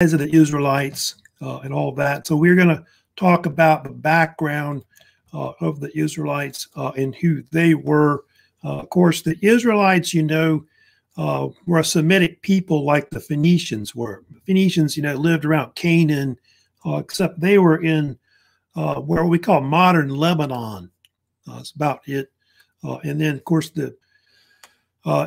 of the Israelites and all that. So we're going to talk about the background of the Israelites and who they were. Of course, the Israelites, you know, were a Semitic people like the Phoenicians were. The Phoenicians, you know, lived around Canaan, except they were in where we call modern Lebanon. That's about it. And then, of course, the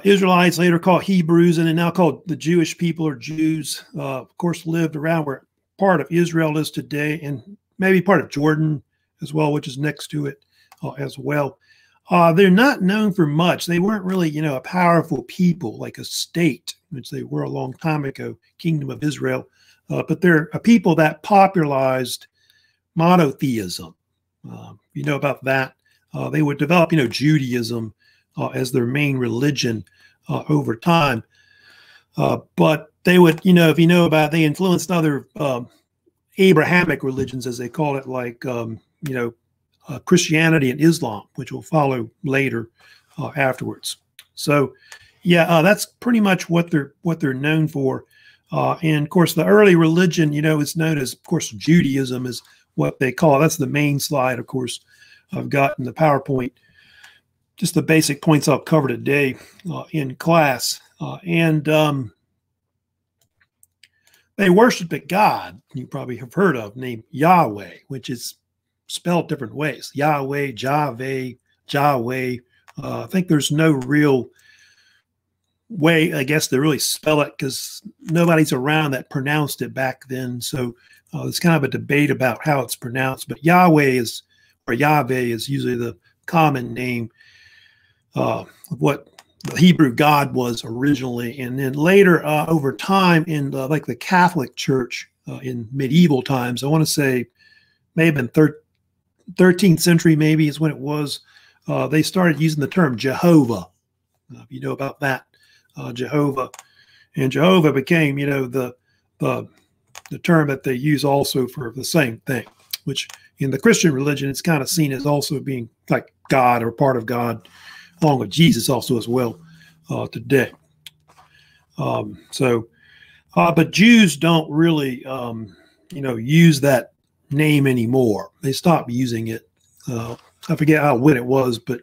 Israelites, later called Hebrews, and then now called the Jewish people or Jews, of course, lived around where part of Israel is today, and maybe part of Jordan as well, which is next to it as well. They're not known for much. They weren't really, you know, a powerful people, like a state, which they were a long time ago, Kingdom of Israel. But they're a people that popularized monotheism. You know about that. They would develop, you know, Judaism as their main religion over time. But they would, you know, if you know about it, they influenced other Abrahamic religions, as they call it, like, you know, Christianity and Islam, which will follow later afterwards. So, yeah, that's pretty much what they're known for. And of course, the early religion, you know, is known as, of course, Judaism is what they call it. That's the main slide, of course, I've got in the PowerPoint. Just the basic points I'll cover today in class. They worshiped a god you probably have heard of named Yahweh, which is spelled different ways. Yahweh, Javeh, Yahweh. I think there's no real way, I guess, to really spell it because nobody's around that pronounced it back then. So it's kind of a debate about how it's pronounced. But Yahweh is, or Yahweh is usually the common name of what the Hebrew God was originally. And then later, over time, in like the Catholic Church in medieval times, I want to say may have been 13th century, maybe is when it was. They started using the term Jehovah. You know about that, Jehovah, and Jehovah became, you know, the term that they use also for the same thing. Which in the Christian religion, it's kind of seen as also being like God or part of God, along with Jesus also as well today. But Jews don't really, you know, use that name anymore. They stopped using it. I forget when it was, but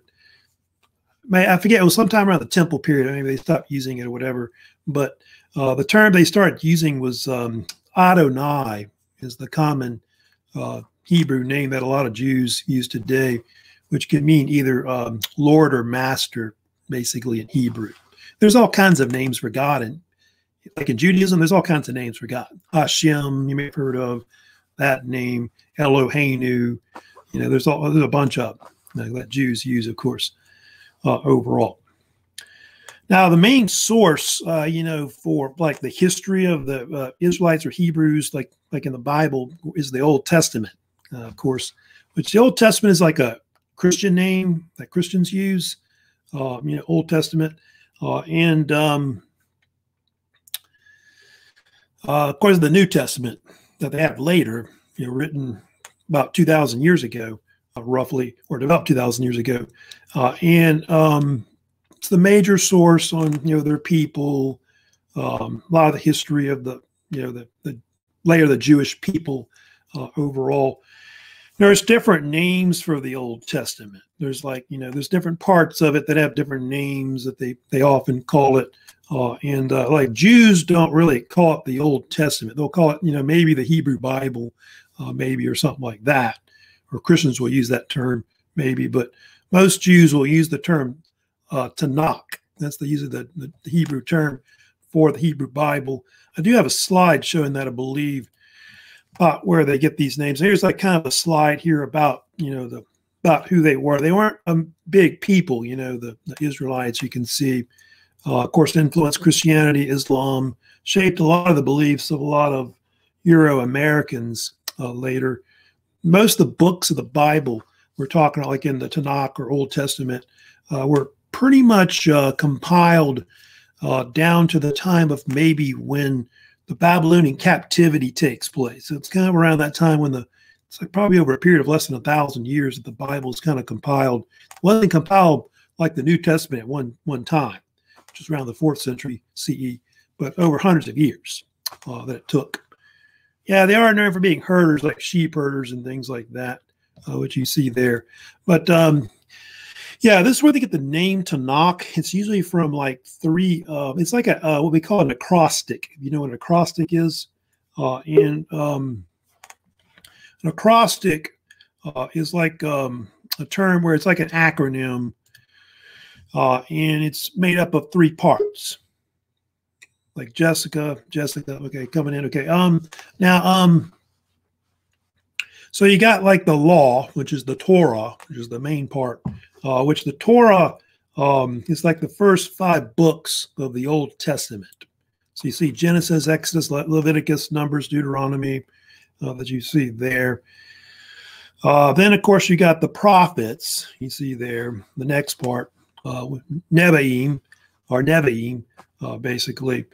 I forget it was sometime around the temple period. Maybe they stopped using it or whatever. But the term they started using was Adonai is the common Hebrew name that a lot of Jews use today, which can mean either Lord or Master, basically in Hebrew. There's all kinds of names for God. And like in Judaism, there's all kinds of names for God. Hashem, you may have heard of that name, Eloheinu, you know, there's a bunch of them that Jews use, of course, overall. Now, the main source, you know, for like the history of the Israelites or Hebrews, like in the Bible, is the Old Testament, of course, which the Old Testament is like a Christian name that Christians use, you know, Old Testament. Of course, the New Testament that they have later, you know, written about 2,000 years ago, roughly, or developed 2,000 years ago. It's the major source on, you know, their people, a lot of the history of the, you know, the layer of the Jewish people overall. There's different names for the Old Testament. There's like, you know, there's different parts of it that have different names that they often call it. Like Jews don't really call it the Old Testament. They'll call it, you know, maybe the Hebrew Bible, maybe, or something like that. Or Christians will use that term, maybe. But most Jews will use the term Tanakh. That's the use of the Hebrew term for the Hebrew Bible. I do have a slide showing that, I believe, where they get these names. Here's like kind of a slide here about, you know, about who they were. They weren't a big people, you know, the Israelites, you can see. Of course, influenced Christianity, Islam, shaped a lot of the beliefs of a lot of Euro-Americans later. Most of the books of the Bible, we're talking like in the Tanakh or Old Testament, were pretty much compiled down to the time of maybe when the Babylonian captivity takes place. So it's kind of around that time when it's like probably over a period of less than 1,000 years that the Bible is kind of compiled. It wasn't compiled like the New Testament at one time, which is around the 4th century CE, but over hundreds of years that it took Yeah, they are known for being herders, like sheep herders and things like that, which you see there. But yeah, this is where they get the name Tanakh. It's usually from like three. It's like a what we call an acrostic. You know what an acrostic is? An acrostic is like a term where it's like an acronym, and it's made up of three parts. Like Jessica, okay, coming in, okay. So you got like the law, which is the Torah, which is the main part, which the Torah is like the first 5 books of the Old Testament. So you see Genesis, Exodus, Leviticus, Numbers, Deuteronomy, that you see there. Then, of course, you got the prophets. You see there the next part, Nevi'im, or Nevi'im, basically.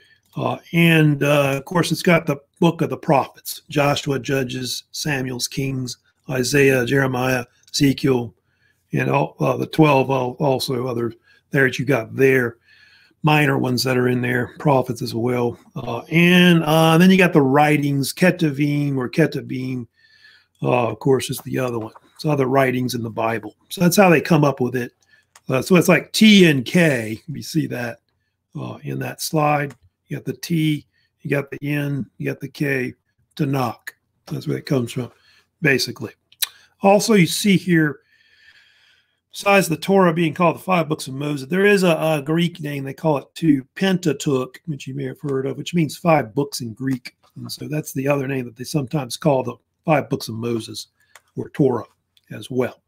And, of course, it's got the book of the prophets, Joshua, Judges, Samuel's, Kings, Isaiah, Jeremiah, Ezekiel, and all, the 12 also other there that you got there, minor ones that are in there, prophets as well. And then you got the writings, Ketuvim or Ketubim, of course, is the other one. It's other writings in the Bible. So that's how they come up with it. So it's like T and K. You see that in that slide. You got the T, you got the N, you got the K, Tanakh. That's where it comes from, basically. Also, you see here, besides the Torah being called the 5 books of Moses, there is a Greek name, they call it too, Pentateuch, which you may have heard of, which means 5 books in Greek. And so that's the other name that they sometimes call the 5 books of Moses, or Torah as well.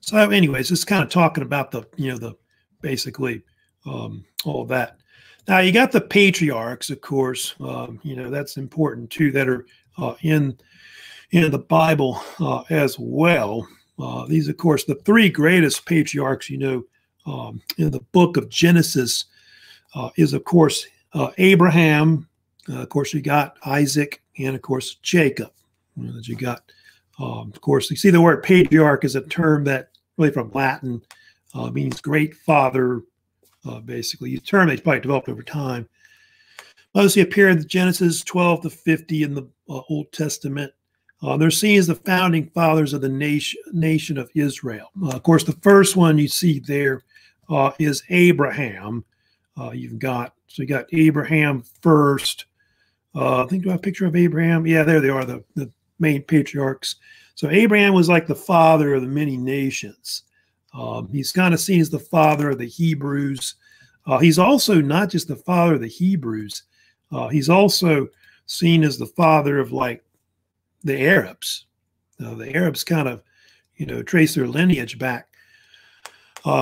So anyways, just kind of talking about the, you know, the basically all that. Now you got the patriarchs, of course, you know, that's important too, that are in the Bible as well. These, of course, the 3 greatest patriarchs, you know, in the book of Genesis is, of course, Abraham, of course, you got Isaac, and, of course, Jacob, that you got. Of course, you see the word patriarch is a term that really from Latin means great father, basically. The term that's probably developed over time. Mostly appear in Genesis 12 to 50 in the Old Testament. They're seen as the founding fathers of the nation of Israel. Of course, the first one you see there is Abraham. So you got Abraham first. I think, do I have a picture of Abraham? Yeah, there they are, the main patriarchs. So Abraham was like the father of the many nations. He's kind of seen as the father of the Hebrews. He's also not just the father of the Hebrews. He's also seen as the father of like the Arabs. The Arabs kind of, you know, trace their lineage back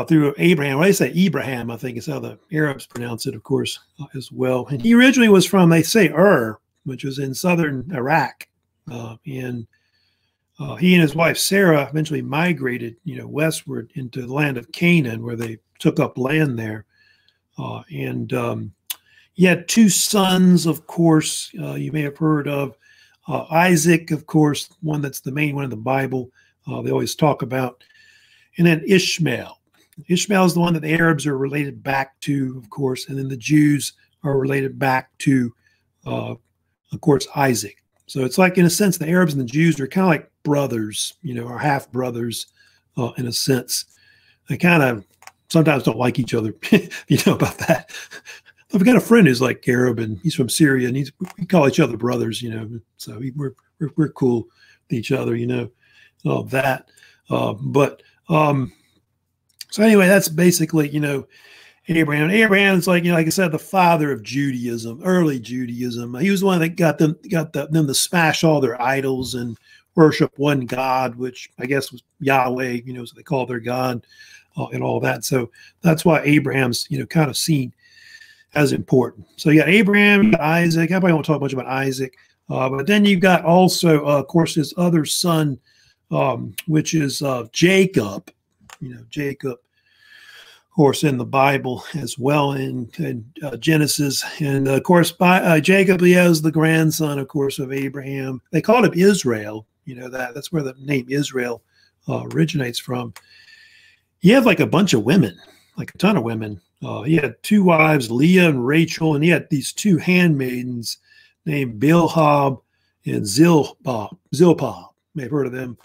through Abraham. Well, they say Ibrahim, I think is how the Arabs pronounce it, of course, as well. And he originally was from, they say, Ur, which was in southern Iraq. And he and his wife Sarah eventually migrated, you know, westward into the land of Canaan, where they took up land there. And he had 2 sons, of course, you may have heard of. Isaac, of course, one that's the main one in the Bible, they always talk about. And then Ishmael. Ishmael is the one that the Arabs are related back to, of course, and then the Jews are related back to, of course, Isaac. So it's like, in a sense, the Arabs and the Jews are kind of like brothers, you know, or half-brothers in a sense. They kind of sometimes don't like each other, you know, about that. I've got a friend who's like Arab, and he's from Syria, and we call each other brothers, you know. So we're cool with each other, you know, and all that. So anyway, that's basically, you know, Abraham. Abraham's like, you know, like I said, the father of Judaism, early Judaism. He was the one that got them to smash all their idols and worship one God, which I guess was Yahweh, you know, so they call their God and all that. So that's why Abraham's, you know, kind of seen as important. So you got Abraham, you got Isaac. I probably won't talk much about Isaac, but then you've got also, of course, his other son, which is Jacob. You know, Jacob, of course, in the Bible as well, in Genesis, and of course, by Jacob, he is the grandson, of course, of Abraham. They called him Israel. You know that's where the name Israel originates from. He had like a bunch of women, like a ton of women. He had 2 wives, Leah and Rachel, and he had these 2 handmaidens named Bilhah and Zilpah. May have heard of them.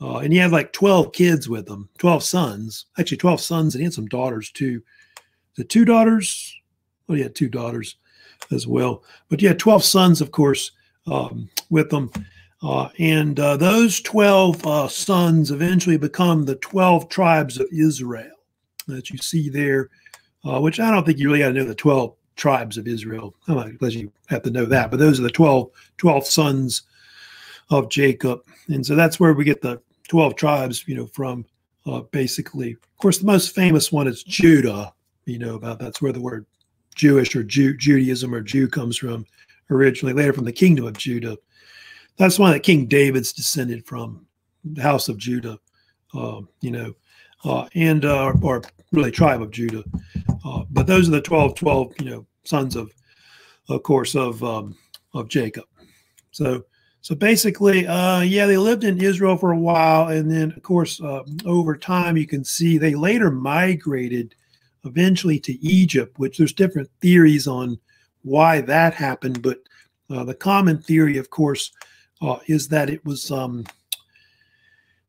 And he had like 12 kids with him, 12 sons. Actually, 12 sons, and he had some daughters too. The two daughters? Well, he had two daughters as well. But he had 12 sons, of course, with them. And those 12 sons eventually become the 12 tribes of Israel that you see there, which I don't think you really got to know the 12 tribes of Israel, unless you have to know that. But those are the 12 sons of Jacob. And so that's where we get the 12 tribes, from basically. Of course, the most famous one is Judah, about that's where the word Jewish or Judaism or Jew comes from originally, later from the Kingdom of Judah. That's one that King David's descended from, the house of Judah, or really tribe of Judah. But those are the 12 sons of Jacob. So basically, they lived in Israel for a while. And then, of course, over time, you can see they later migrated eventually to Egypt, which there's different theories on why that happened. But the common theory, of course, is that it was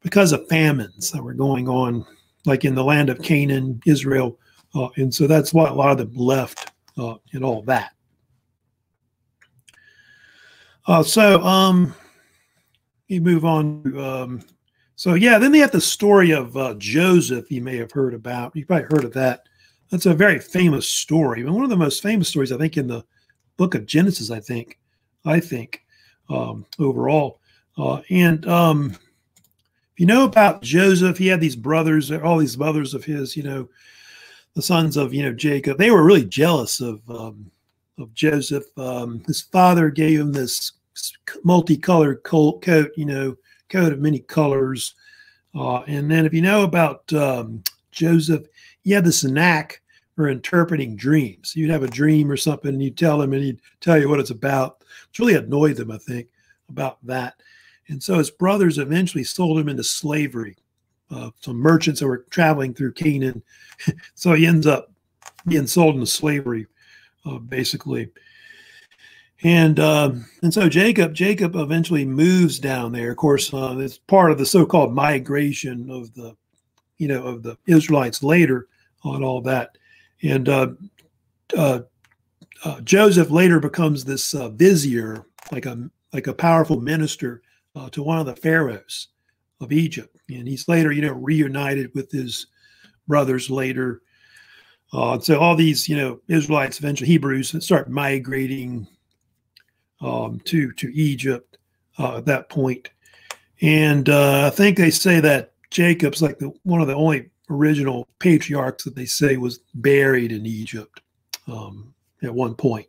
because of famines that were going on, like in the land of Canaan, Israel. And so that's why a lot of them left and all that. You move on. Then they have the story of Joseph. You may have heard about. You probably heard of that. That's a very famous story. One of the most famous stories, I think, in the book of Genesis, I think overall. If you know about Joseph, he had these brothers, all these brothers of his, the sons of, Jacob. They were really jealous of Joseph. His father gave him this multicolored coat, coat of many colors. And then if you know about Joseph, he had this knack for interpreting dreams. You'd have a dream or something, and you'd tell him, and he'd tell you what it's about. It really annoyed them, I think, about that. And so his brothers eventually sold him into slavery. Some merchants that were traveling through Canaan. So he ends up being sold into slavery. Basically. And so Jacob eventually moves down there. Of course, it's part of the so-called migration of the, of the Israelites later on all that. And Joseph later becomes this vizier, like a powerful minister to one of the pharaohs of Egypt. And he's later, reunited with his brothers later. So all these, Israelites, eventually Hebrews, start migrating to Egypt at that point. And I think they say that Jacob's like one of the only original patriarchs that they say was buried in Egypt at one point.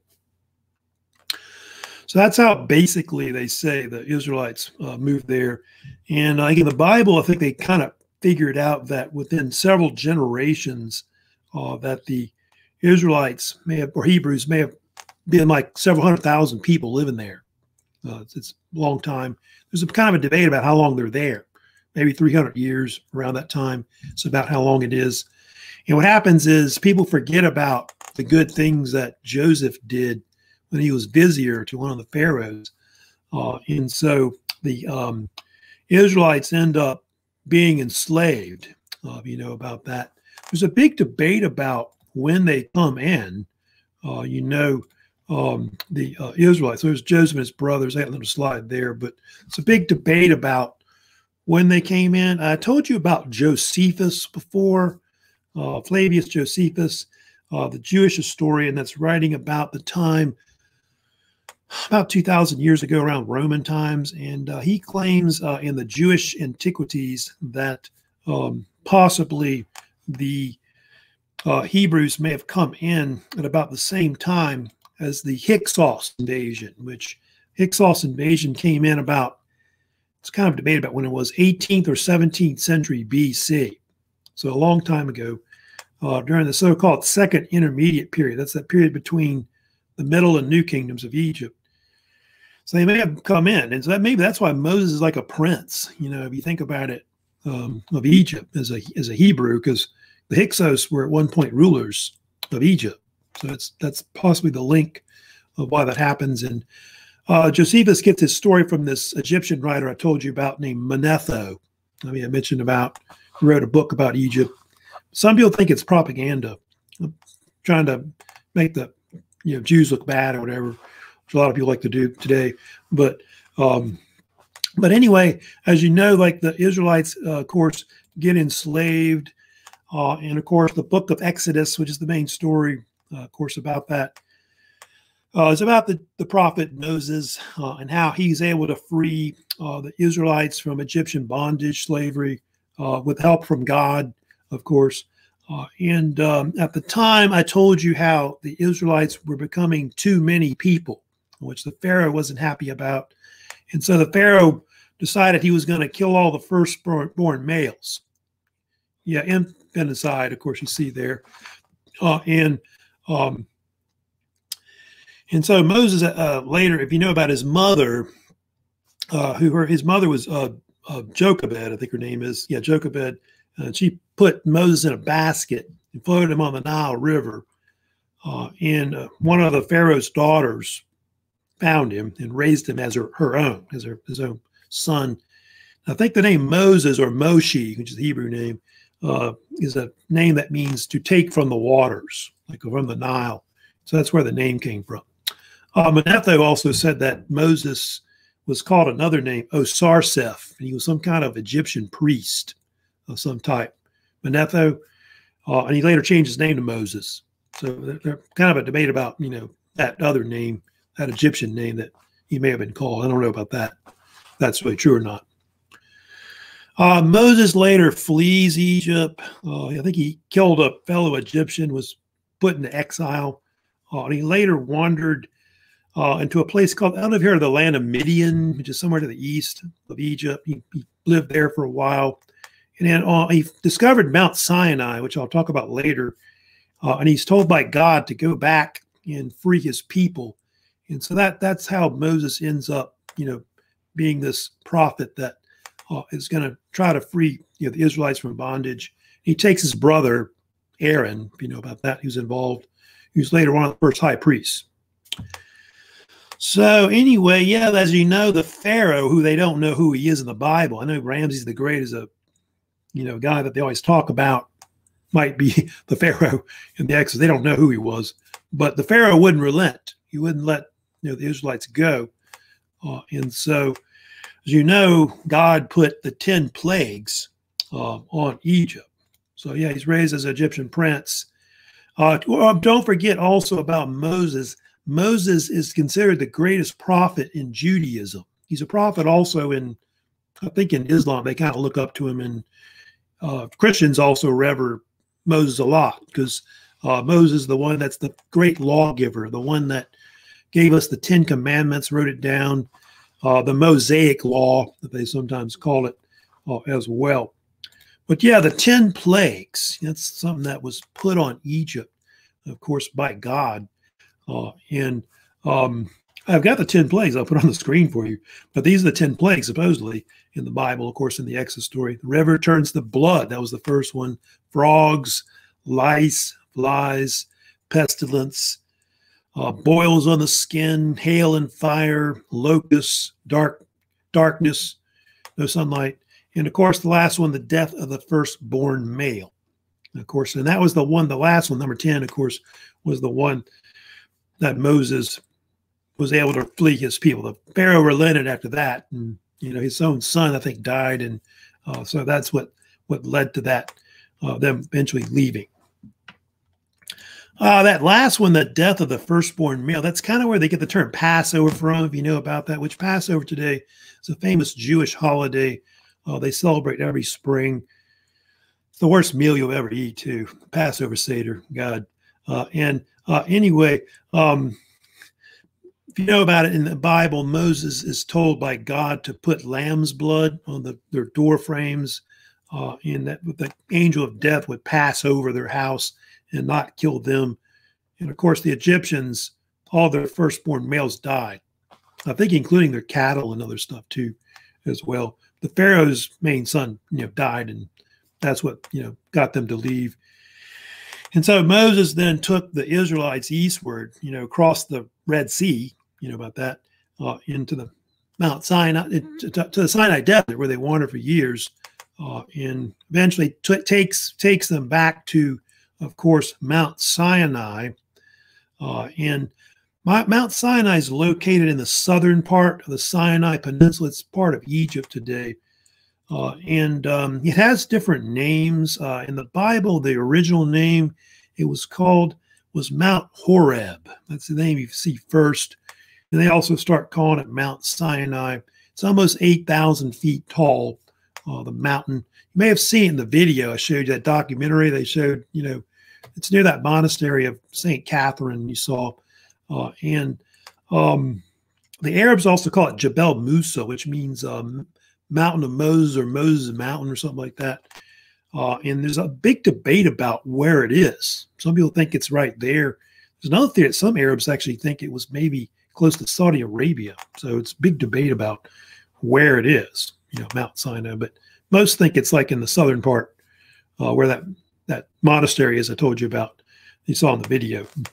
So that's how basically they say the Israelites moved there. And in the Bible, I think they kind of figured out that within several generations, that the Israelites may have, or Hebrews may have been like several 100,000 people living there. It's a long time. There's a kind of a debate about how long they're there, maybe 300 years around that time. It's about how long it is. And what happens is people forget about the good things that Joseph did when he was vizier to one of the pharaohs. And so the Israelites end up being enslaved, about that. There's a big debate about when they come in, the Israelites. There's Joseph and his brothers. I had a little slide there, but it's a big debate about when they came in. I told you about Josephus before, Flavius Josephus, the Jewish historian that's writing about the time, about 2,000 years ago, around Roman times. And he claims in the Jewish antiquities that possibly the Hebrews may have come in at about the same time as the Hyksos invasion, which Hyksos invasion came in about, it's kind of debated about when it was, 18th or 17th century BC. So a long time ago, during the so-called second intermediate period. That's that period between the Middle and New Kingdoms of Egypt. So they may have come in. And so that maybe that's why Moses is like a prince, if you think about it, of Egypt as a Hebrew, because the Hyksos were at one point rulers of Egypt. So that's possibly the link of why that happens. And Josephus gets his story from this Egyptian writer I told you about named Manetho. I mean, I mentioned about, he wrote a book about Egypt. Some people think it's propaganda, trying to make the Jews look bad or whatever, which a lot of people like to do today. But anyway, as you know, like the Israelites, of course, get enslaved. And of course, the book of Exodus, which is the main story, of course, about that. It's about the prophet Moses and how he's able to free the Israelites from Egyptian bondage, slavery, with help from God, of course. At the time, I told you how the Israelites were becoming too many people, which the Pharaoh wasn't happy about. And so the Pharaoh decided he was going to kill all the firstborn males. Yeah, infanticide, of course, you see there. And so Moses later, if you know about his mother, his mother was Jochebed, I think her name is. Yeah, Jochebed. She put Moses in a basket and floated him on the Nile River. One of the Pharaoh's daughters found him and raised him as his own son. I think the name Moses, or Moshe, which is the Hebrew name, is a name that means to take from the waters, like from the Nile. So that's where the name came from. Manetho also said that Moses was called another name, Osarseph, and he was some kind of Egyptian priest of some type. Manetho, and he later changed his name to Moses. So there's kind of a debate about, that other name, that Egyptian name that he may have been called. I don't know about that, if that's really true or not. Moses later flees Egypt. I think he killed a fellow Egyptian, was put into exile. And he later wandered into a place called, I don't know if you heard of the land of Midian, which is somewhere to the east of Egypt. He lived there for a while. And then he discovered Mount Sinai, which I'll talk about later. And he's told by God to go back and free his people. And so that's how Moses ends up, being this prophet that is going to try to free the Israelites from bondage. He takes his brother, Aaron, if you know about that, who's involved, who's later one of the first high priests. So anyway, yeah, as you know, the Pharaoh, who they don't know who he is in the Bible. I know Ramses the Great is a guy that they always talk about, might be the Pharaoh in the Exodus. They don't know who he was. But the Pharaoh wouldn't relent. He wouldn't let the Israelites go. And so, as you know, God put the 10 plagues on Egypt. So, yeah, he's raised as an Egyptian prince. Don't forget also about Moses. Moses is considered the greatest prophet in Judaism. He's a prophet also in, I think, in Islam. They kind of look up to him. And Christians also revere Moses a lot, because Moses is the one that's the great lawgiver, the one that gave us the Ten Commandments, wrote it down, the Mosaic Law that they sometimes call it as well. But yeah, the 10 plagues, that's something that was put on Egypt, of course, by God. I've got the 10 plagues. I'll put on the screen for you. But these are the 10 plagues, supposedly, in the Bible, of course, in the Exodus story. The river turns to blood. That was the first one. Frogs, lice, flies, pestilence, boils on the skin, hail and fire, locusts, darkness, no sunlight. And, of course, the last one, the death of the firstborn male. And of course, and that was the one, the last one, number 10, of course, was the one that Moses was able to flee his people. The Pharaoh relented after that. And, his own son, I think, died. And so that's what led to that, them eventually leaving. That last one, the death of the firstborn male, that's kind of where they get the term Passover from, if you know about that, which Passover today is a famous Jewish holiday. They celebrate every spring. It's the worst meal you'll ever eat, too. Passover Seder, God. If you know about it in the Bible, Moses is told by God to put lamb's blood on their door frames, and that the angel of death would pass over their house and not kill them. And, of course, the Egyptians, all their firstborn males died, I think including their cattle and other stuff, too, as well. The Pharaoh's main son, died, and that's what, got them to leave. And so Moses then took the Israelites eastward, across the Red Sea, about that, into the Mount Sinai, to the Sinai Desert, where they wander for years, and eventually takes them back to, of course, Mount Sinai. And Mount Sinai is located in the southern part of the Sinai Peninsula. It's part of Egypt today. It has different names. In the Bible, the original name it was called was Mount Horeb. That's the name you see first. And they also start calling it Mount Sinai. It's almost 8,000 feet tall, the mountain. You may have seen in the video I showed you, that documentary they showed, you know, it's near that monastery of St. Catherine you saw. The Arabs also call it Jebel Musa, which means Mountain of Moses, or Moses Mountain, or something like that. And there's a big debate about where it is. Some people think it's right there. There's another theory that some Arabs actually think it was maybe close to Saudi Arabia. So it's a big debate about where it is, you know, Mount Sinai. But most think it's like in the southern part, where that monastery is I told you about, you saw in the video. Of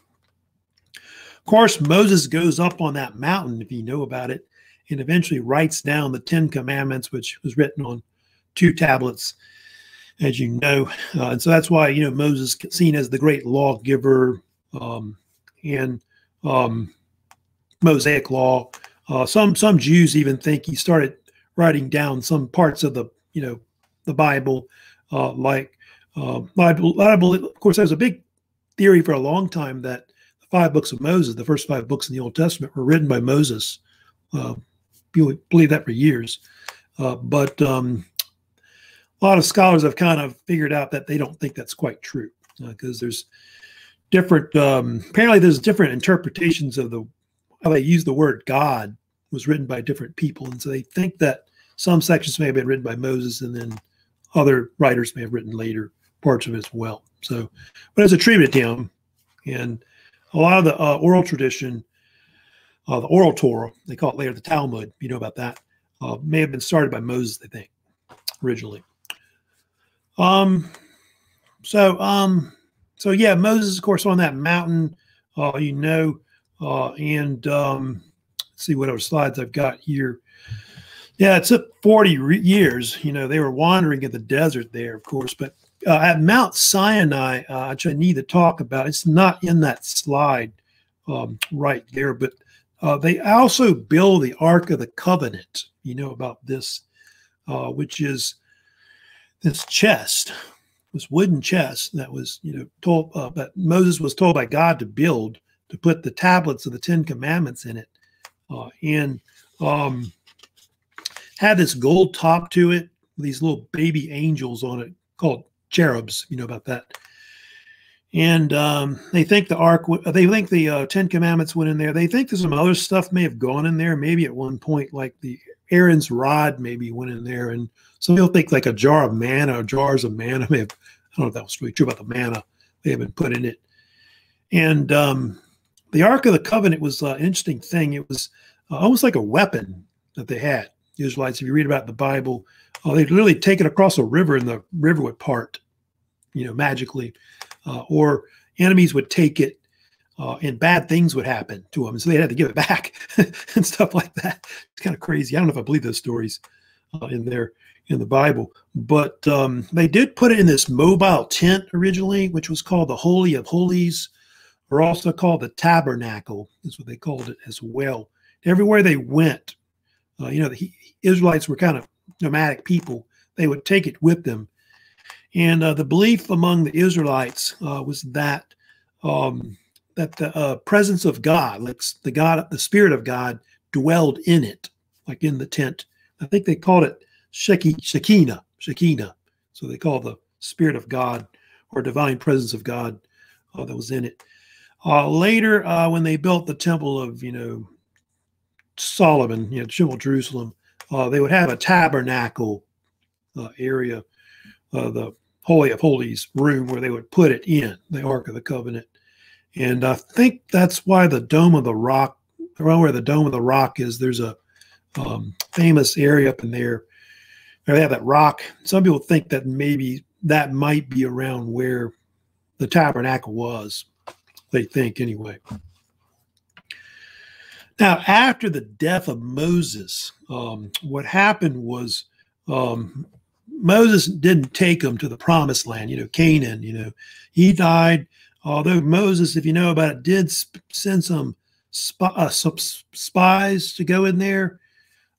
course, Moses goes up on that mountain, if you know about it, and eventually writes down the Ten Commandments, which was written on two tablets, as you know. And so that's why, you know, Moses is seen as the great lawgiver, and Mosaic law. Some Jews even think he started writing down some parts of the, you know, the Bible, Bible. Of course, there was a big theory for a long time that the 5 books of Moses, the first 5 books in the Old Testament, were written by Moses. People believe that for years, but a lot of scholars have kind of figured out that they don't think that's quite true, because there's different, apparently there's different interpretations of how they use the word God was written by different people. And so they think that some sections may have been written by Moses, and then other writers may have written later parts of it as well. So, but it's attributed to him, and a lot of the oral tradition, the oral Torah, they call it later the Talmud, you know about that, may have been started by Moses, they think, originally. So yeah, Moses, of course, on that mountain, let's see what other slides I've got here. Yeah, it took 40 years, you know, they were wandering in the desert there, of course, but at Mount Sinai, which I need to talk about, it's not in that slide right there, but they also build the Ark of the Covenant. You know about this, which is this chest, this wooden chest that was, you know, told, that Moses was told by God to build, to put the tablets of the Ten Commandments in it, and had this gold top to it, these little baby angels on it called cherubs. You know about that. And they think the ark, they think the Ten Commandments went in there. They think there's some other stuff may have gone in there. Maybe at one point, like the Aaron's rod maybe went in there. And some people think like a jar of manna, or jars of manna may have, I don't know if that was really true about the manna, may have been put in it. And the Ark of the Covenant was an interesting thing. It was almost like a weapon that they had. The Israelites, if you read about the Bible, they'd literally take it across a river, and the river would part, you know, magically. Or enemies would take it, and bad things would happen to them. And so they had to give it back and stuff like that. It's kind of crazy. I don't know if I believe those stories in the Bible. But they did put it in this mobile tent originally, which was called the Holy of Holies, or also called the Tabernacle. That's what they called it as well. Everywhere they went, you know, the Israelites were kind of nomadic people. They would take it with them. And the belief among the Israelites was that the presence of God, like the Spirit of God, dwelled in it, like in the tent. I think they called it Shekinah. So they call the Spirit of God, or divine presence of God, that was in it. Later, when they built the Temple of, you know, Solomon, you know, Temple Jerusalem, they would have a tabernacle area. The Holy of Holies room where they would put it in, the Ark of the Covenant. And I think that's why the Dome of the Rock, around where the Dome of the Rock is, there's a famous area up in there where they have that rock. Some people think that maybe that might be around where the tabernacle was, they think anyway. Now, after the death of Moses, what happened was Moses didn't take him to the promised land, Canaan, he died. Although Moses, if you know about it, did send some spies to go in there,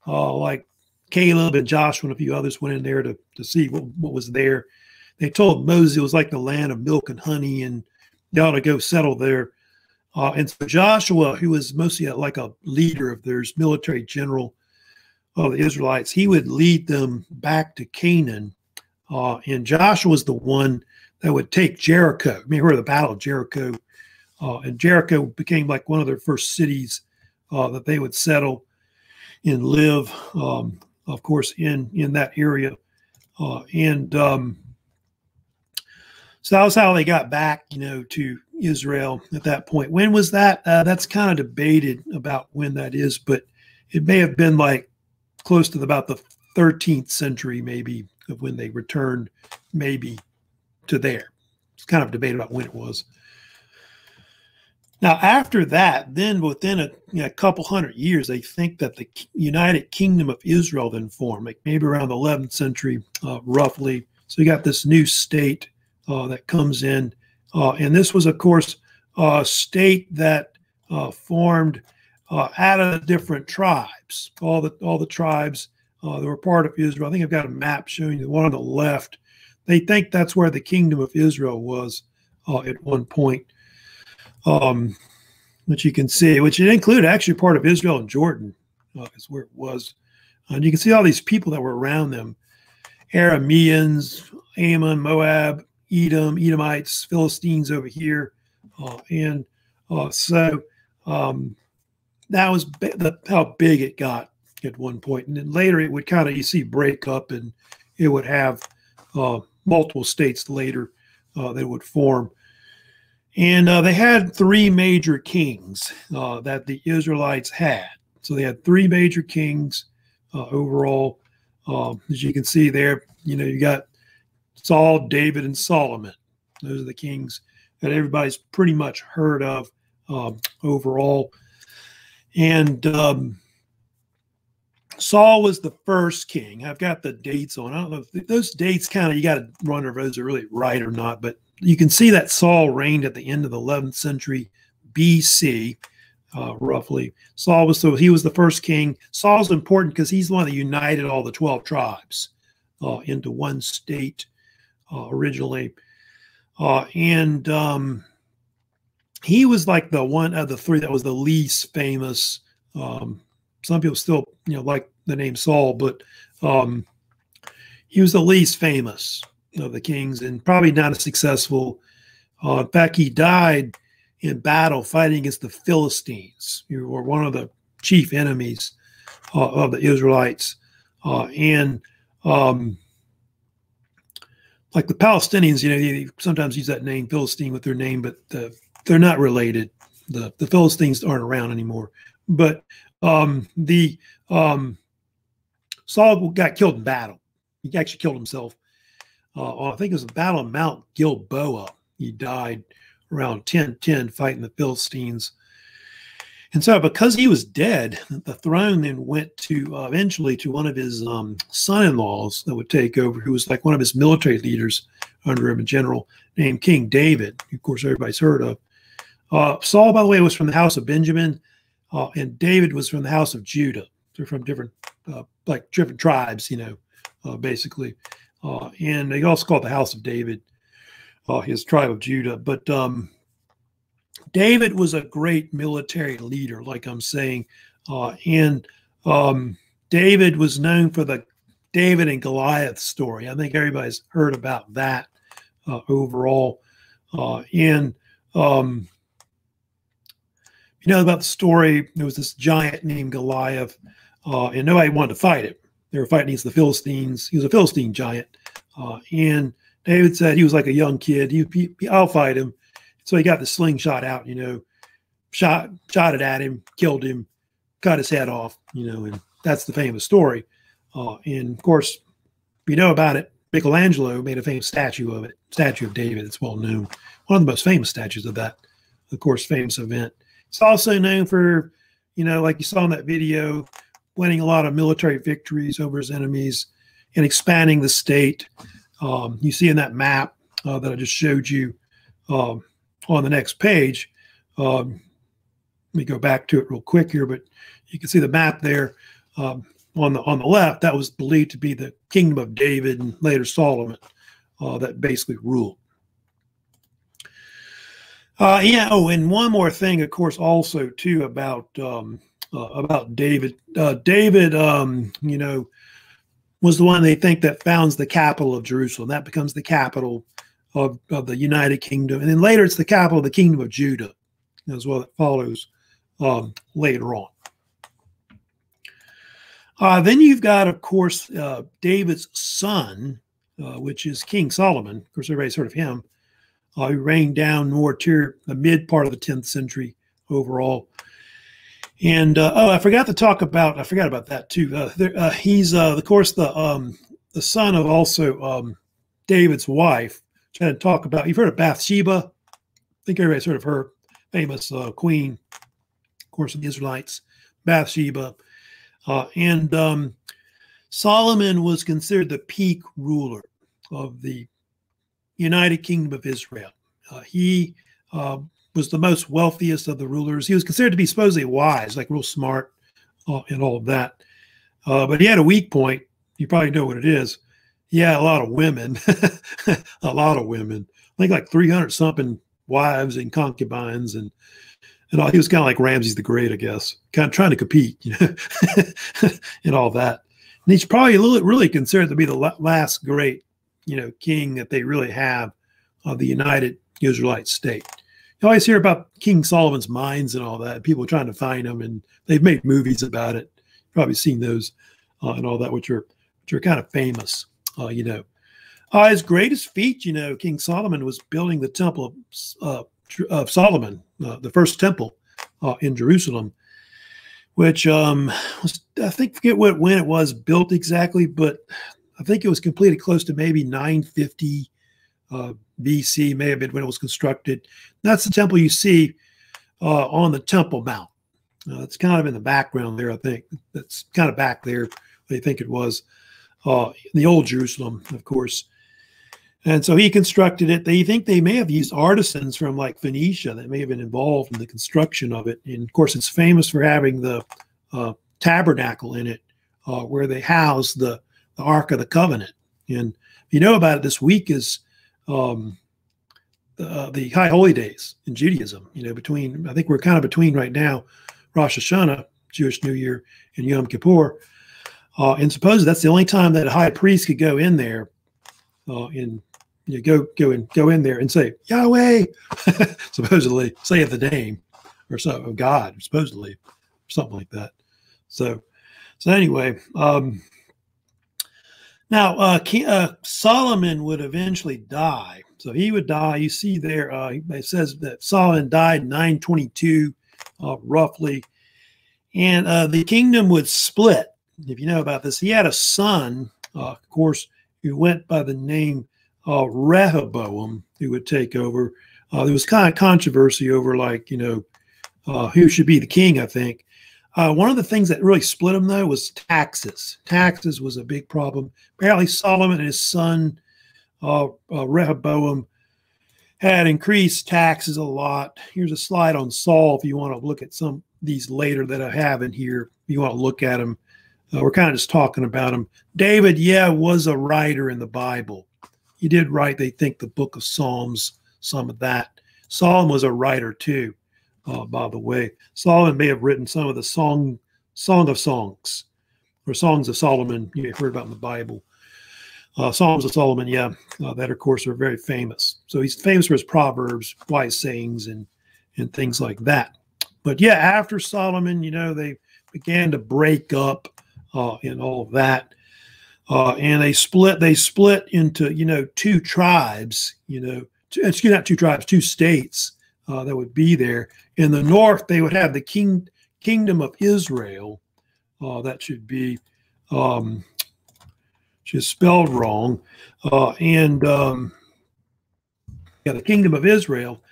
like Caleb and Joshua and a few others went in there to see what was there. They told Moses it was like the land of milk and honey and they ought to go settle there. And so Joshua, who was mostly like a leader of theirs, military general of the Israelites, he would lead them back to Canaan. And Joshua was the one that would take Jericho. Remember the Battle of Jericho? And Jericho became like one of their first cities that they would settle and live, of course, in that area. So that was how they got back, to Israel at that point. When was that? That's kind of debated about when that is, but it may have been like close to about the 13th century, maybe, of when they returned, maybe, to there. It's kind of debated about when it was. Now, after that, then within a couple hundred years, they think that the United Kingdom of Israel then formed, like maybe around the 11th century, roughly. So you got this new state that comes in. And this was, of course, a state that formed out of the different tribes, all the tribes that were part of Israel. I think I've got a map showing you the one on the left. They think that's where the Kingdom of Israel was at one point, which you can see, which it included actually part of Israel and Jordan is where it was. And you can see all these people that were around them, Arameans, Ammon, Moab, Edom, Edomites, Philistines over here. That was how big it got at one point. And then later it would kind of, break up and it would have multiple states later that would form. And they had three major kings that the Israelites had. So they had three major kings overall. As you can see there, you got Saul, David, and Solomon. Those are the kings that everybody's pretty much heard of overall. And Saul was the first king. I've got the dates on. I don't know if those dates kind of, you got to wonder if those are really right or not. But you can see that Saul reigned at the end of the 11th century BC, roughly. He was the first king. Saul's important because he's the one that united all the 12 tribes into one state originally. He was like the one of the three that was the least famous. Some people still, like the name Saul, but he was the least famous of the kings and probably not as successful. In fact, he died in battle fighting against the Philistines, who were one of the chief enemies of the Israelites. Like the Palestinians, they sometimes use that name Philistine with their name, but they're not related. The Philistines aren't around anymore. But Saul got killed in battle. He actually killed himself. I think it was the Battle of Mount Gilboa. He died around 1010 fighting the Philistines. And so because he was dead, the throne then went to eventually to one of his son-in-laws that would take over, who was like one of his military leaders under him, a general named King David, who, of course, everybody's heard of. Saul, by the way, was from the house of Benjamin, and David was from the house of Judah. They're from different, like different tribes, basically. And they also call it the house of David, his tribe of Judah. But David was a great military leader, like I'm saying. David was known for the David and Goliath story. I think everybody's heard about that overall. You know about the story, there was this giant named Goliath, and nobody wanted to fight him. They were fighting against the Philistines. He was a Philistine giant. And David said he was like a young kid. I'll fight him. So he got the slingshot out, shot it at him, killed him, cut his head off, and that's the famous story. And of course, we know about it. Michelangelo made a famous statue of it, Statue of David. It's well known. One of the most famous statues of that, of course, famous event. It's also known for, you know, like you saw in that video, winning a lot of military victories over his enemies and expanding the state. You see in that map that I just showed you on the next page. Let me go back to it real quick here, but you can see the map there on the left. That was believed to be the kingdom of David and later Solomon that basically ruled. Yeah. Oh, and one more thing, of course, also too about David. David, you know, was the one they think that founds the capital of Jerusalem. That becomes the capital of the United Kingdom, and then later it's the capital of the Kingdom of Judah as well. That follows later on. Then you've got, of course, David's son, which is King Solomon. Of course, everybody's heard of him. He reigned down more to the mid part of the 10th century overall. And oh, I forgot to talk about, I forgot about that too. He's, of course, the son of also David's wife. I'm trying to talk about, you've heard of Bathsheba. I think everybody's heard of her, famous queen, of course, of the Israelites, Bathsheba. And Solomon was considered the peak ruler of the United Kingdom of Israel. He was the most wealthiest of the rulers. He was considered to be supposedly wise, like real smart and all of that. But he had a weak point. You probably know what it is. He had a lot of women, a lot of women. I think like 300-something wives and concubines and all. He was kind of like Ramses the Great, I guess, kind of trying to compete, you know, and all that. And he's probably really considered to be the last great, you know, king that they really have of the United Israelite state. You always hear about King Solomon's mines and all that, people trying to find them, and they've made movies about it. You've probably seen those and all that, which are kind of famous, you know. His greatest feat, you know, King Solomon was building the Temple of Solomon, the first temple in Jerusalem, which was, I think, forget when it was built exactly, but I think it was completed close to maybe 950 BC, may have been when it was constructed. That's the temple you see on the Temple Mount. It's kind of in the background there, I think. That's kind of back there, I think it was, the old Jerusalem, of course. And so he constructed it. They think they may have used artisans from like Phoenicia that may have been involved in the construction of it. And of course, it's famous for having the tabernacle in it where they house the Ark of the Covenant. And you know about it, this week is the High Holy Days in Judaism, you know, between, I think we're kind of between right now, Rosh Hashanah, Jewish New Year, and Yom Kippur. And supposedly that's the only time that a high priest could go in there and, you know, go in there and say, Yahweh, supposedly, saith the name or so of God, supposedly, something like that. So anyway, now, Solomon would eventually die. So he would die. You see there, it says that Solomon died in 922, roughly. And the kingdom would split. If you know about this, he had a son, of course, who went by the name Rehoboam, who would take over. There was kind of controversy over, like, you know, who should be the king, I think. One of the things that really split them, though, was taxes. Taxes was a big problem. Apparently, Solomon and his son, Rehoboam, had increased taxes a lot. Here's a slide on Saul if you want to look at some of these later that I have in here. If you want to look at them. We're kind of just talking about him. David, yeah, was a writer in the Bible. He did write, they think, the book of Psalms, some of that. Solomon was a writer, too. By the way, Solomon may have written some of the Song of Songs, or Songs of Solomon you've heard about in the Bible. Psalms of Solomon, yeah, that, of course, are very famous. So he's famous for his proverbs, wise sayings, and things like that. But, yeah, after Solomon, you know, they began to break up and all of that. And they split into, you know, two tribes, you know, two states. That would be there. In the north, they would have the Kingdom of Israel. That should be just spelled wrong. And yeah, the Kingdom of Israel.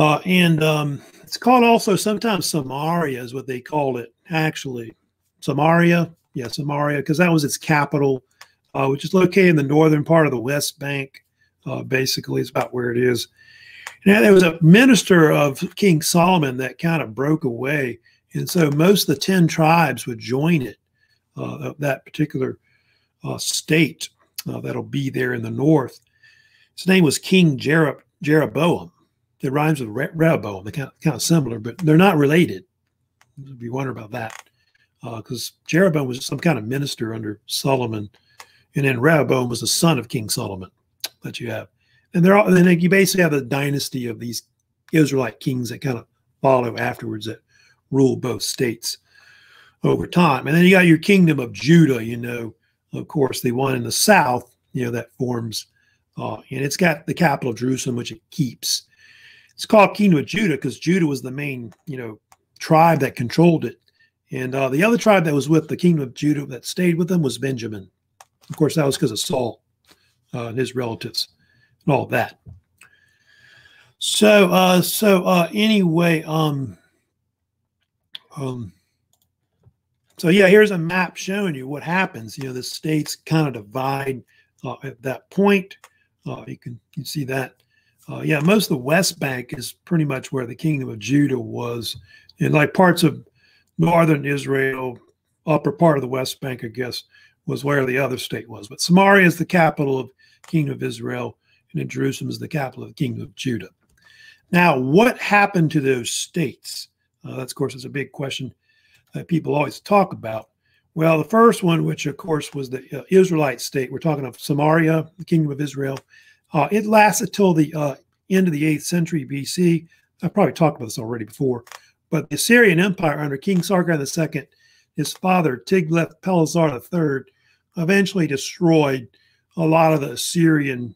And It's called also sometimes Samaria is what they called it, actually. Samaria, yeah, Samaria, because that was its capital, which is located in the northern part of the West Bank, basically. It's about where it is. Now, there was a minister of King Solomon that kind of broke away, and so most of the 10 tribes would join it, that particular state that'll be there in the north. His name was King Jeroboam. It rhymes with Rehoboam. They're kind of similar, but they're not related. You wonder about that, because Jeroboam was some kind of minister under Solomon, and then Rehoboam was the son of King Solomon that you have. And they're all, and then you basically have a dynasty of these Israelite kings that kind of follow afterwards that rule both states over time. And then you got your kingdom of Judah, you know, of course, the one in the south, you know, that forms, and it's got the capital of Jerusalem, which it keeps. It's called Kingdom of Judah because Judah was the main, you know, tribe that controlled it. And the other tribe that was with the Kingdom of Judah that stayed with them was Benjamin. Of course, that was because of Saul and his relatives and all that. So, anyway, so yeah, here's a map showing you what happens. You know, the states kind of divide at that point. You can see that. Yeah, most of the West Bank is pretty much where the Kingdom of Judah was. And like parts of northern Israel, upper part of the West Bank, I guess, was where the other state was. But Samaria is the capital of Kingdom of Israel, and then Jerusalem is the capital of the Kingdom of Judah. Now, what happened to those states? That's, of course, is a big question that people always talk about. Well, the first one, which, of course, was the Israelite state. We're talking of Samaria, the Kingdom of Israel. It lasted till the end of the 8th century BC. I've probably talked about this already before. But the Assyrian Empire under King Sargon II, his father Tiglath-Pileser III, eventually destroyed a lot of the Assyrian,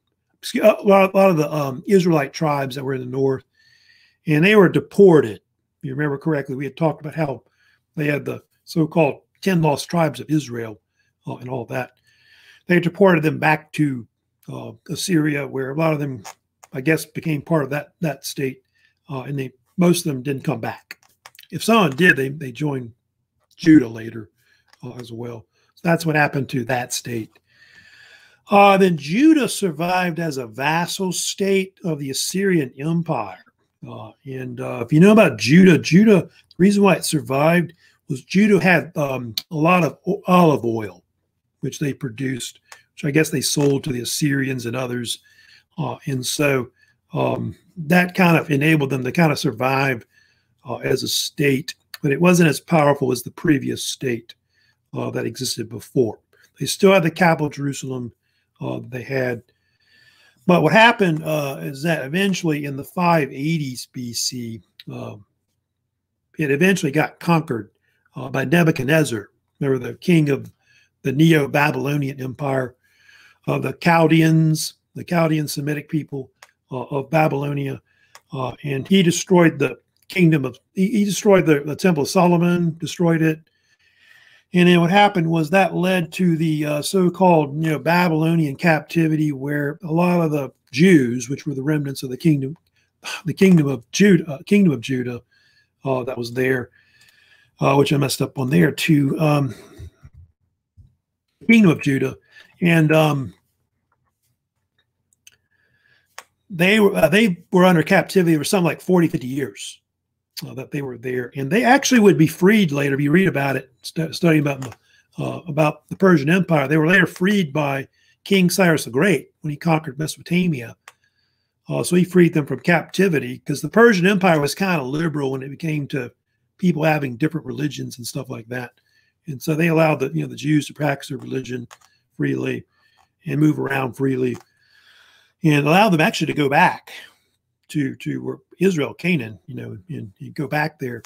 a lot of the Israelite tribes that were in the north, and they were deported. If you remember correctly, we had talked about how they had the so-called 10 lost tribes of Israel and all that. They deported them back to Assyria, where a lot of them, I guess, became part of that state, and most of them didn't come back. If someone did, they joined Judah later as well. So that's what happened to that state. Then Judah survived as a vassal state of the Assyrian Empire. If you know about Judah, the reason why it survived was Judah had a lot of olive oil, which they produced, which I guess they sold to the Assyrians and others. And so that kind of enabled them to kind of survive as a state, but it wasn't as powerful as the previous state that existed before. They still had the capital, Jerusalem, they had. But what happened is that eventually in the 580s BC, it eventually got conquered by Nebuchadnezzar. Remember, the king of the Neo-Babylonian Empire, of the Chaldean Semitic people of Babylonia, and he destroyed the kingdom of, he destroyed the Temple of Solomon, destroyed it. And then what happened was that led to the so-called, you know, Babylonian captivity, where a lot of the Jews, which were the remnants of the Kingdom of Judah that was there, which I messed up on there too, Kingdom of Judah, and they were under captivity for something like 40-50 years that they were there, and they actually would be freed later. If you read about it, studying about the Persian Empire, they were later freed by King Cyrus the Great when he conquered Mesopotamia. So he freed them from captivity, because the Persian Empire was kind of liberal when it came to people having different religions and stuff like that. And so they allowed the, you know, the Jews to practice their religion freely and move around freely, and allowed them actually to go back to where Israel, Canaan, you know, and go back there.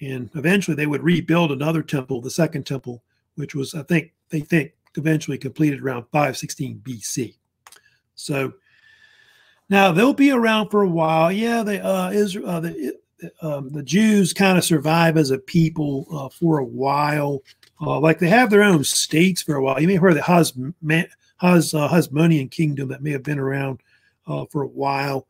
And eventually they would rebuild another temple, the second temple, which was, I think, they think eventually completed around 516 BC. So now they'll be around for a while. Yeah, the Jews kind of survive as a people for a while. Like they have their own states for a while. You may have heard of the Hasmonean kingdom that may have been around for a while.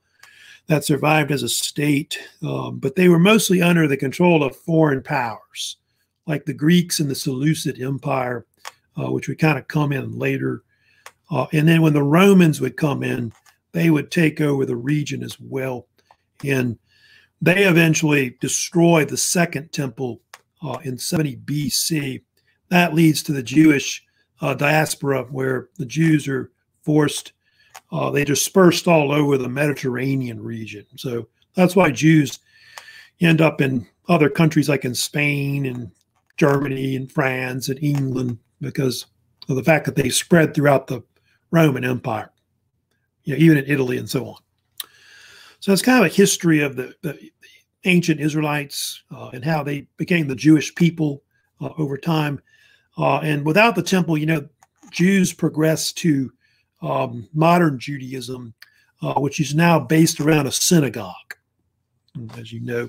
that survived as a state, but they were mostly under the control of foreign powers, like the Greeks and the Seleucid Empire, which would kind of come in later. And then when the Romans would come in, they would take over the region as well. And they eventually destroyed the Second Temple in 70 BC. That leads to the Jewish diaspora, where the Jews are forced. They dispersed all over the Mediterranean region. So that's why Jews end up in other countries like in Spain and Germany and France and England, because of the fact that they spread throughout the Roman Empire, you know, even in Italy and so on. So it's kind of a history of the ancient Israelites and how they became the Jewish people over time. And without the temple, you know, Jews progressed to modern Judaism, which is now based around a synagogue, as you know.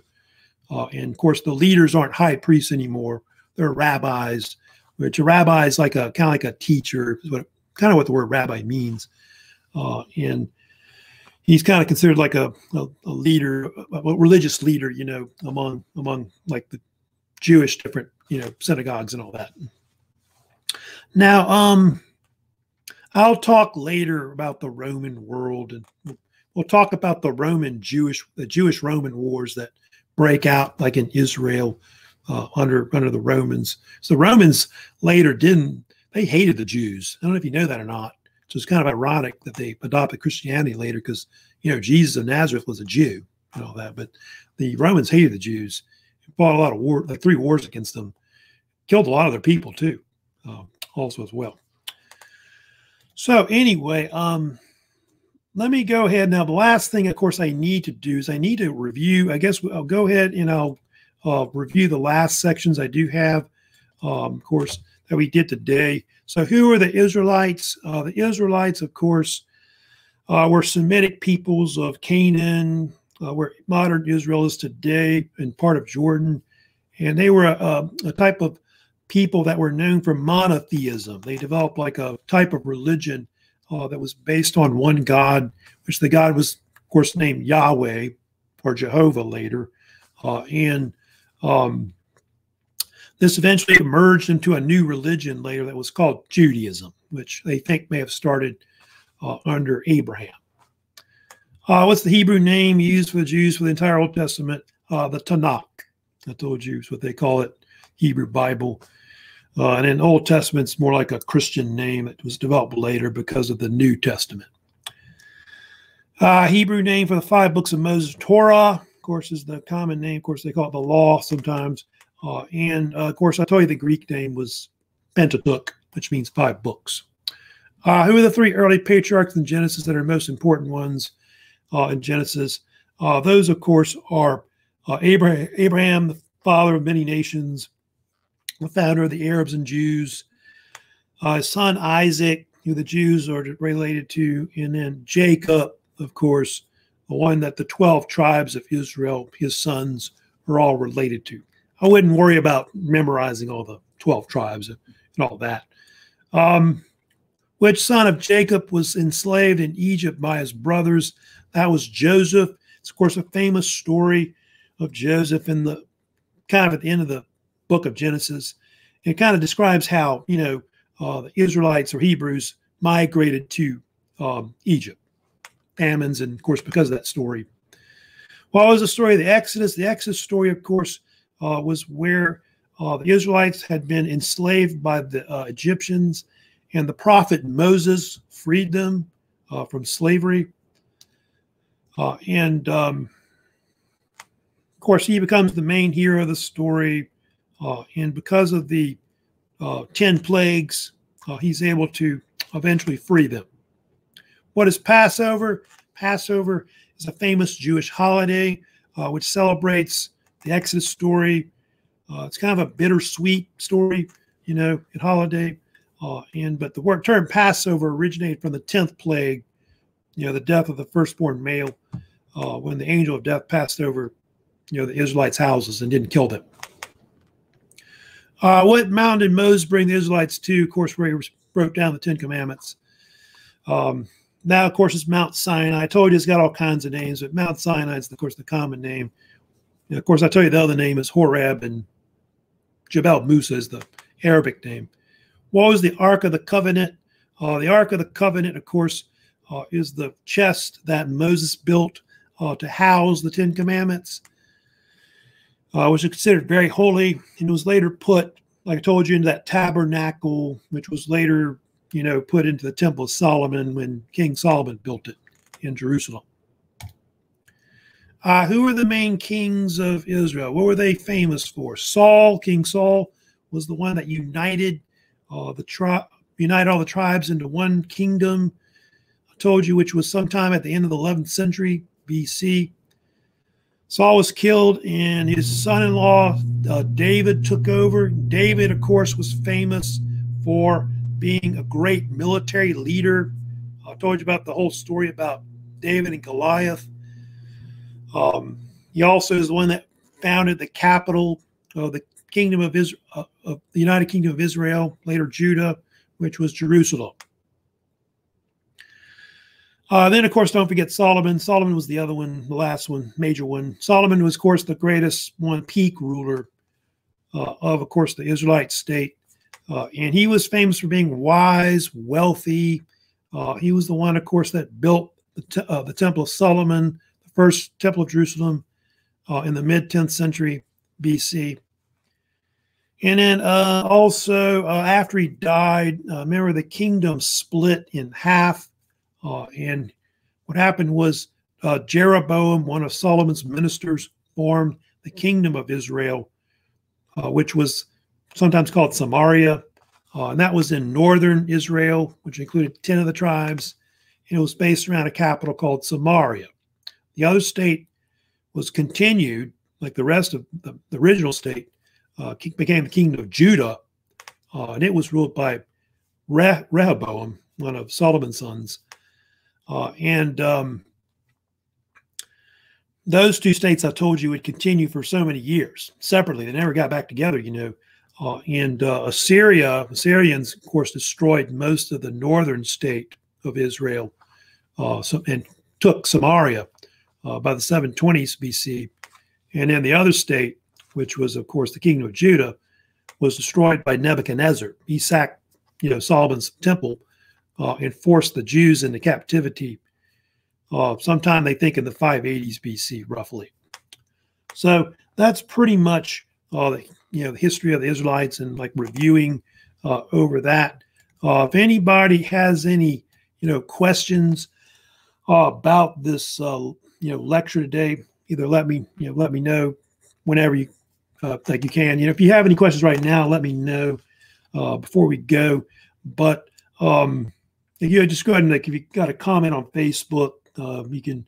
And of course, the leaders aren't high priests anymore. They're rabbis, which a rabbi is like a kind of like a teacher, kind of what the word rabbi means. And he's kind of considered like a leader, a religious leader, you know, among like the Jewish different, you know, synagogues and all that. Now, I'll talk later about the Roman world, and we'll talk about the Jewish-Roman wars that break out like in Israel under the Romans. So the Romans later they hated the Jews. I don't know if you know that or not. So it's kind of ironic that they adopted Christianity later, because, you know, Jesus of Nazareth was a Jew and all that. But the Romans hated the Jews, fought a lot of war, like 3 wars against them, killed a lot of their people too, also as well. So anyway, let me go ahead. Now, the last thing, of course, I need to do is I need to review. I guess I'll go ahead and I'll review the last sections I do have, of course, that we did today. So who are the Israelites? The Israelites, of course, were Semitic peoples of Canaan, where modern Israel is today and part of Jordan. And they were a type of people that were known for monotheism. They developed like a type of religion that was based on one God, which the God was, of course, named Yahweh or Jehovah later. This eventually emerged into a new religion later that was called Judaism, which they think may have started under Abraham. What's the Hebrew name used for the Jews for the entire Old Testament? The Tanakh. I told you, it's what they call it, Hebrew Bible. And in Old Testament, it's more like a Christian name. It was developed later because of the New Testament. Hebrew name for the 5 books of Moses, Torah, of course, is the common name. Of course, they call it the law sometimes. Of course, I told you the Greek name was Pentateuch, which means 5 books. Who are the 3 early patriarchs in Genesis that are most important ones in Genesis? Those, of course, are Abraham, the father of many nations, the founder of the Arabs and Jews, his son Isaac, who the Jews are related to, and then Jacob, of course, the one that the 12 tribes of Israel, his sons, are all related to. I wouldn't worry about memorizing all the 12 tribes and all that. Which son of Jacob was enslaved in Egypt by his brothers? That was Joseph. It's, of course, a famous story of Joseph in the kind of at the end of the book of Genesis. It kind of describes how, you know, the Israelites or Hebrews migrated to Egypt. Famines, and, of course, because of that story. What was the story of the Exodus? The Exodus story, of course, was where the Israelites had been enslaved by the Egyptians, and the prophet Moses freed them from slavery. Of course, he becomes the main hero of the story, and because of the 10 plagues, he's able to eventually free them. What is Passover? Passover is a famous Jewish holiday which celebrates the Exodus story. It's kind of a bittersweet story, you know, a holiday. But the word term Passover originated from the 10th plague, you know, the death of the firstborn male, when the angel of death passed over, you know, the Israelites' houses and didn't kill them. What mountain did Moses bring the Israelites to? Of course, where he wrote down the 10 Commandments. That, of course, is Mount Sinai. I told you it's got all kinds of names, but Mount Sinai is, of course, the common name. And, of course, I tell you the other name is Horeb, and Jebel Musa is the Arabic name. What was the Ark of the Covenant? The Ark of the Covenant, of course, is the chest that Moses built to house the Ten Commandments, which is considered very holy, and was later put, like I told you, into that tabernacle, which was later, you know, put into the Temple of Solomon when King Solomon built it in Jerusalem. Who were the main kings of Israel? What were they famous for? Saul, King Saul, was the one that united all the tribes into one kingdom. I told you, which was sometime at the end of the 11th century BC. Saul was killed, and his son-in-law David took over. David, of course, was famous for being a great military leader. I told you about the whole story about David and Goliath. He also is the one that founded the capital of the Kingdom of Israel, of the United Kingdom of Israel, later Judah, which was Jerusalem. Then, of course, don't forget Solomon. Solomon was the other one, the last one, major one. Solomon was, of course, the greatest one, peak ruler of course, the Israelite state. And he was famous for being wise, wealthy. He was the one, of course, that built the Temple of Solomon, the first Temple of Jerusalem in the mid-10th century BC. And then also, after he died, remember the kingdom split in half. And what happened was Jeroboam, one of Solomon's ministers, formed the Kingdom of Israel, which was sometimes called Samaria. And that was in northern Israel, which included 10 of the tribes. And it was based around a capital called Samaria. The other state was continued, like the rest of the original state, became the Kingdom of Judah, and it was ruled by Rehoboam, one of Solomon's sons. Those two states I told you would continue for so many years separately. They never got back together, you know. Assyrians, of course, destroyed most of the northern state of Israel and took Samaria by the 720s BC. And then the other state, which was, of course, the Kingdom of Judah, was destroyed by Nebuchadnezzar. He sacked, you know, Solomon's temple and forced the Jews into captivity sometime, they think, in the 580s BC, roughly. So that's pretty much the history of the Israelites, and like reviewing over that. If anybody has any, you know, questions about this, lecture today, either let me know whenever you think you can. You know, if you have any questions right now, let me know before we go. But just go ahead and, like, if you got a comment on Facebook, you can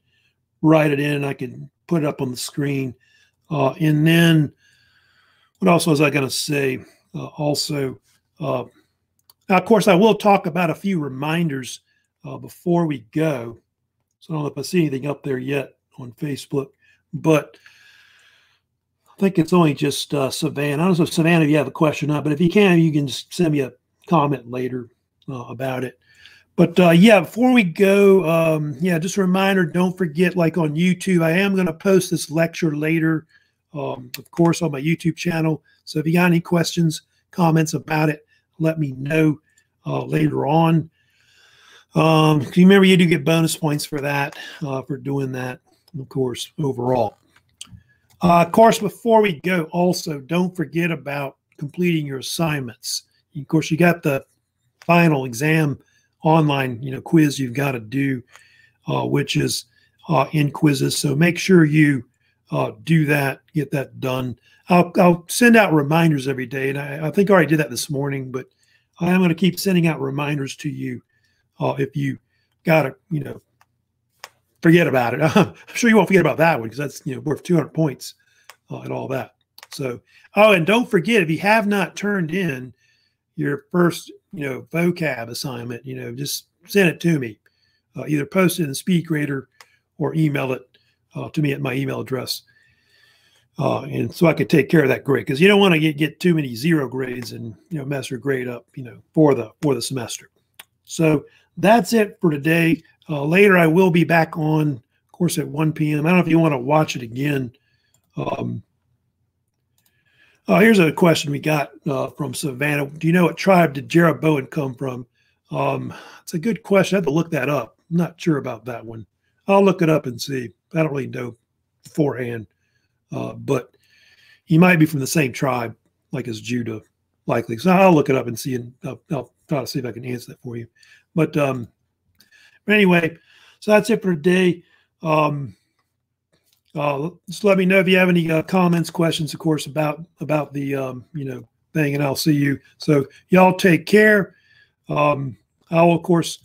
write it in, and I can put it up on the screen. And then what else was I going to say? Now, of course, I will talk about a few reminders before we go. So I don't know if I see anything up there yet on Facebook, but I think it's only just Savannah. I don't know if Savannah, if you have a question or not, but if you can, just send me a comment later about it. But yeah, before we go, just a reminder, don't forget, like on YouTube, I am going to post this lecture later, of course, on my YouTube channel. So if you got any questions, comments about it, let me know later on. Remember, you do get bonus points for that, for doing that, of course, overall. Of course, before we go, also, don't forget about completing your assignments. Of course, you got the final exam online, quiz you've got to do, which is in quizzes. So make sure you do that, get that done. I'll send out reminders every day, and I think I already did that this morning, but I am going to keep sending out reminders to you if you got to, forget about it. I'm sure you won't forget about that one, because that's, worth 200 points and all that. So, and don't forget, if you have not turned in your first, vocab assignment, just send it to me. Either post it in SpeedGrader or email it to me at my email address. And so I could take care of that grade, because you don't want to get too many zero grades and, mess your grade up, for the semester. So that's it for today. Later, I will be back on, of course, at 1 p.m. I don't know if you want to watch it again. Here's a question we got from Savannah. Do you know what tribe did Jeroboam come from? It's a good question. I had to look that up. I'm not sure about that one. I'll look it up and see. I don't really know beforehand, but he might be from the same tribe, like as Judah, likely. So I'll look it up and see, and I'll try to see if I can answer that for you. But anyway, so that's it for today. Just let me know if you have any comments, questions, of course, about the thing, and I'll see you. So y'all take care. I will, of course,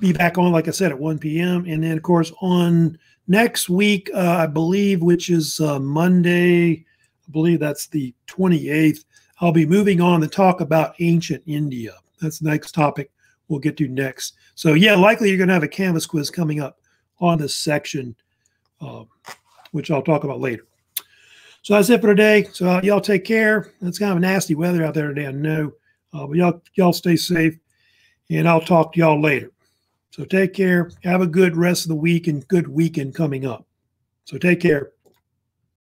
be back on, like I said, at 1 p.m. And then, of course, on next week, I believe, which is Monday, I believe that's the 28th, I'll be moving on to talk about ancient India. That's the next topic we'll get to next. So, yeah, likely you're going to have a Canvas quiz coming up on this section, which I'll talk about later. So that's it for today. So y'all take care. It's kind of nasty weather out there today, I know. But y'all stay safe, and I'll talk to y'all later. So take care. Have a good rest of the week and good weekend coming up. So take care.